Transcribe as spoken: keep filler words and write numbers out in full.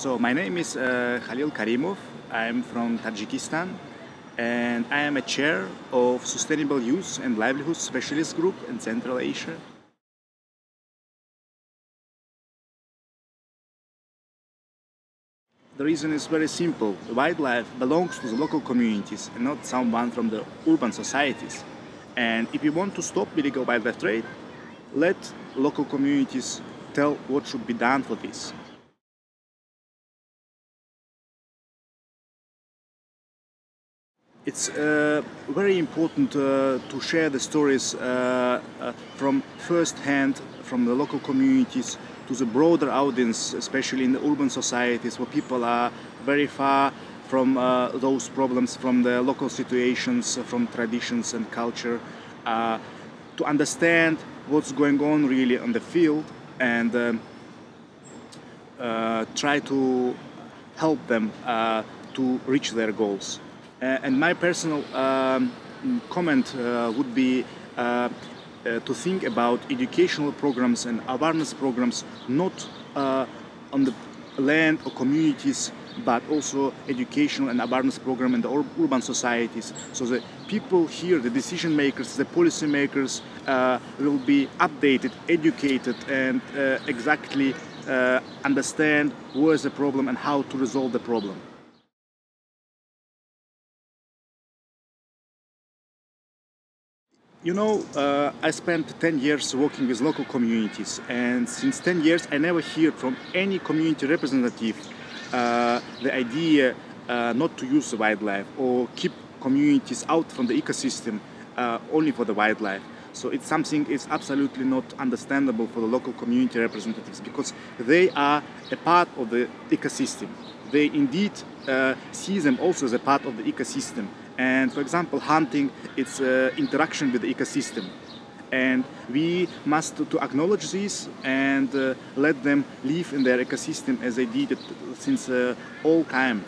So my name is uh, Khalil Karimov. I'm from Tajikistan and I am a chair of Sustainable Use and Livelihood Specialist Group in Central Asia. The reason is very simple. Wildlife belongs to the local communities and not someone from the urban societies. And if you want to stop illegal wildlife trade, let local communities tell what should be done for this. It's uh, very important uh, to share the stories uh, uh, from first hand, from the local communities to the broader audience, especially in the urban societies where people are very far from uh, those problems, from the local situations, from traditions and culture, uh, to understand what's going on really on the field and uh, uh, try to help them uh, to reach their goals. Uh, and my personal um, comment uh, would be uh, uh, to think about educational programs and awareness programs, not uh, on the land or communities, but also educational and awareness program in the ur urban societies. So the people here, the decision makers, the policy makers uh, will be updated, educated, and uh, exactly uh, understand where is the problem and how to resolve the problem. You know, uh, I spent ten years working with local communities, and since ten years I never heard from any community representative uh, the idea uh, not to use the wildlife or keep communities out from the ecosystem uh, only for the wildlife. So it's something is absolutely not understandable for the local community representatives, because they are a part of the ecosystem. They indeed uh, see them also as a part of the ecosystem. And for example, hunting, it's uh, interaction with the ecosystem. And we must to acknowledge this and uh, let them live in their ecosystem as they did it since uh, all time.